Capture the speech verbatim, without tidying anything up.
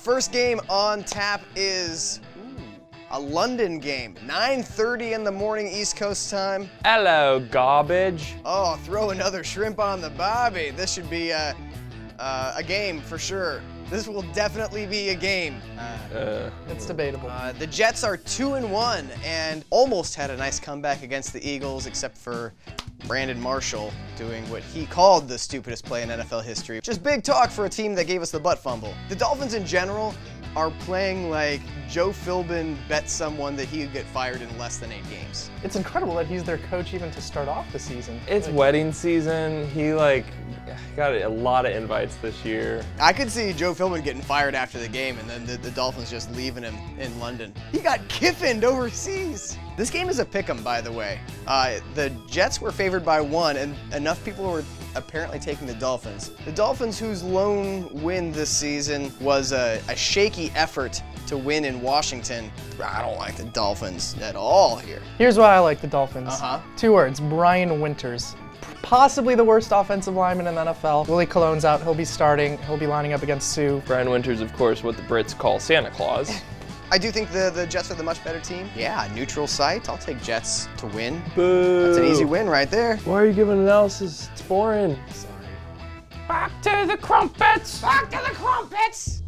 First game on tap is a London game, nine thirty in the morning East Coast time. Hello, garbage. Oh, throw another shrimp on the bobby. This should be a, uh, a game for sure. This will definitely be a game. Uh, uh, it's debatable. Uh, the Jets are two and one and almost had a nice comeback against the Eagles, except for Brandon Marshall doing what he called the stupidest play in N F L history. Just big talk for a team that gave us the butt fumble. The Dolphins in general are playing like Joe Philbin bet someone that he would get fired in less than eight games. It's incredible that he's their coach even to start off the season. It's like, wedding season. He like got a lot of invites this year. I could see Joe Philbin getting fired after the game and then the, the Dolphins just leaving him in London. He got kiffined overseas. This game is a pick'em, by the way. Uh, the Jets were favored by one and enough people were apparently taking the Dolphins. The Dolphins, whose lone win this season was a, a shaky effort to win in Washington. I don't like the Dolphins at all here. Here's why I like the Dolphins. Uh-huh. Two words, Brian Winters. Possibly the worst offensive lineman in the N F L. Willie Colon's out, he'll be starting, he'll be lining up against Sue. Brian Winters, of course, what the Brits call Santa Claus. I do think the, the Jets are the much better team. Yeah, neutral site. I'll take Jets to win. Boo! That's an easy win right there. Why are you giving analysis? It's boring. Sorry. Back to the crumpets! Back to the crumpets!